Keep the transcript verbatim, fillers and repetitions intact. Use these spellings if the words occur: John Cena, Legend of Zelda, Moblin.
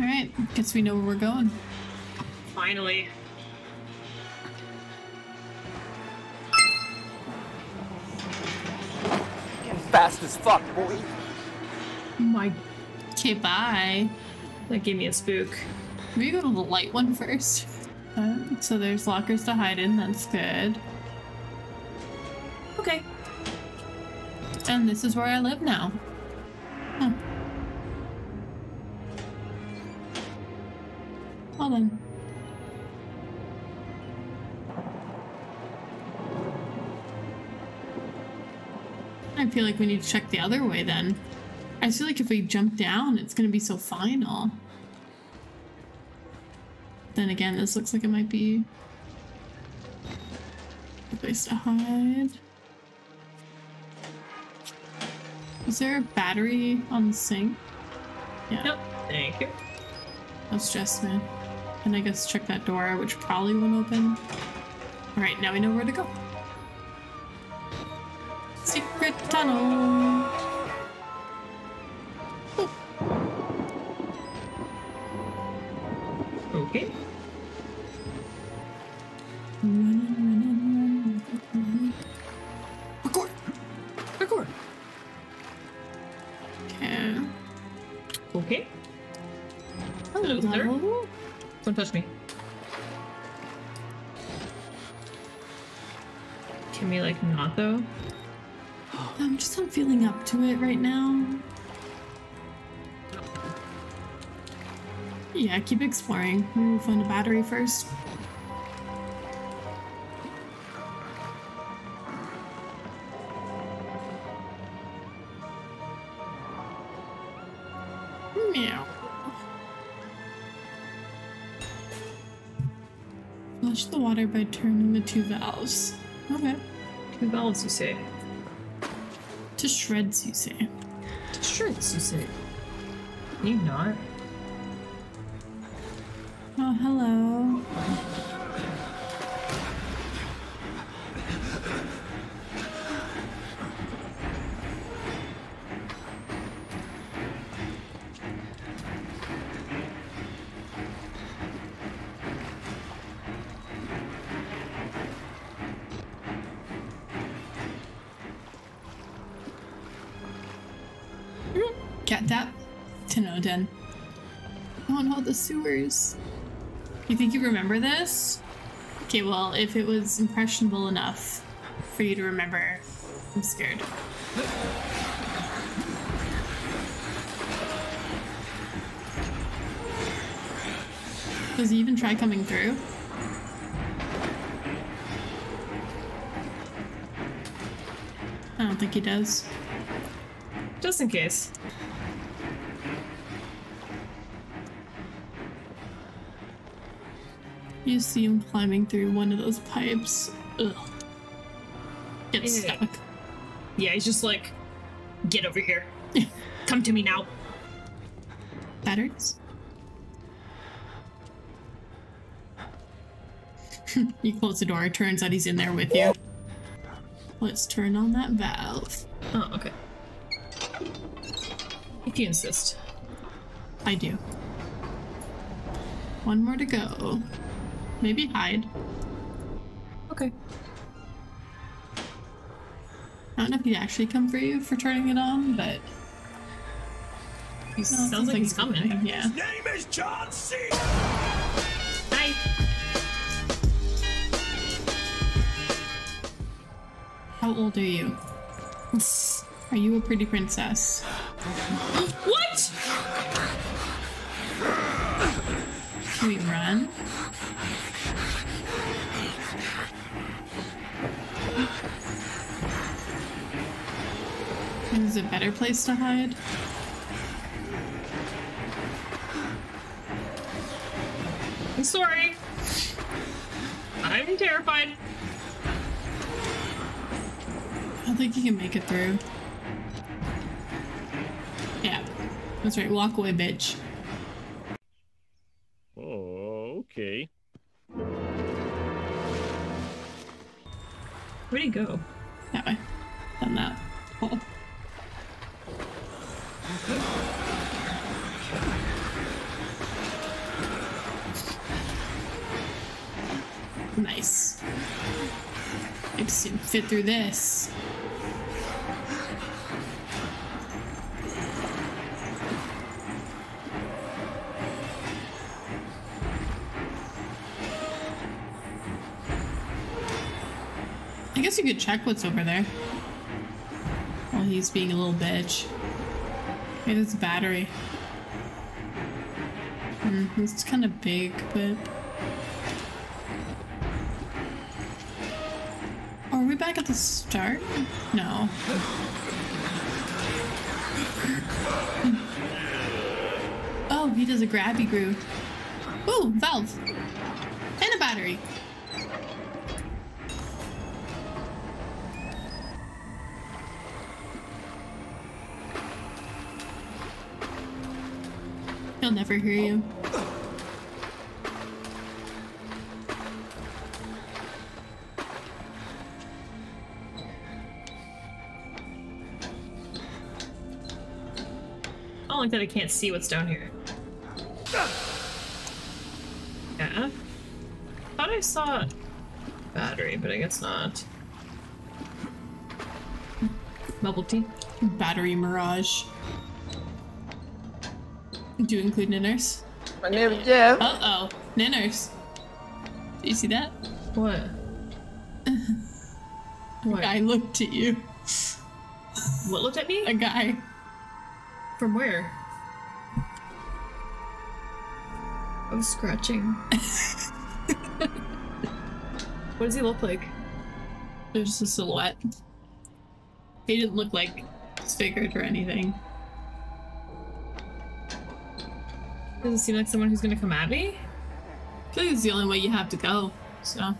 Alright, guess we know where we're going. Finally. Getting fast as fuck, boy. My. Okay, bye. That gave me a spook. Maybe go to the light one first. Uh, so there's lockers to hide in, that's good. Okay. And this is where I live now. Huh. Well then. I feel like we need to check the other way then. I just feel like if we jump down, it's gonna be so final. Then again, this looks like it might be a place to hide. Is there a battery on the sink? Yeah. Nope. Thank you. No stress, man. And I guess check that door, which probably won't open. Alright, now we know where to go. Secret tunnel! Okay. Parkour! Parkour! Okay. Okay. Hello, sir. Don't touch me. Can we, like, not, though? I'm just not feeling up to it right now. Yeah, keep exploring. We'll find a battery first. Meow. Flush the water by turning the two valves. Okay. Two valves, you say? To shreds, you say? To shreds, you say? Can you not? Oh, hello. Cat tap. ten out of ten. Oh no, the sewers. You think you remember this? Okay, well, if it was impressionable enough for you to remember, I'm scared. Does he even try coming through? I don't think he does. Just in case. You see him climbing through one of those pipes. Ugh. Gets yeah. stuck. Yeah, he's just like, get over here. Come to me now. That hurts. You close the door, it turns out he's in there with you. Let's turn on that valve. Oh, okay. If you insist. I do. One more to go. Maybe hide. Okay. I don't know if he'd actually come for you for turning it on, but he sounds, sounds like he's coming. coming. Yeah. His name is John Cena. Hi. How old are you? Are you a pretty princess? What? Can we run? Is a better place to hide? I'm sorry. I'm terrified. I don't think you can make it through. Yeah, that's right. Walk away, bitch. Oh, okay. Where'd he go? That way. Done that hole. Nice. I just didn't fit through this. I guess you could check what's over there while he's being a little bitch. It is a battery. Mm, it's kind of big, but... Are we back at the start? No. Oh, he does a grabby groove. Ooh, valve! And a battery! He'll never hear you. I don't like that I can't see what's down here. Yeah. Thought I saw a battery, but I guess not. Bubble tea. Battery mirage. Do you include Ninners? My name is Jeff. Uh oh, Ninners. Did you see that? What? What? A guy looked at you. What looked at me? A guy. From where? I was scratching. What does he look like? There's a silhouette. He didn't look like disfigured or anything. Does it seem like someone who's gonna come at me? I feel like it's the only way you have to go, so.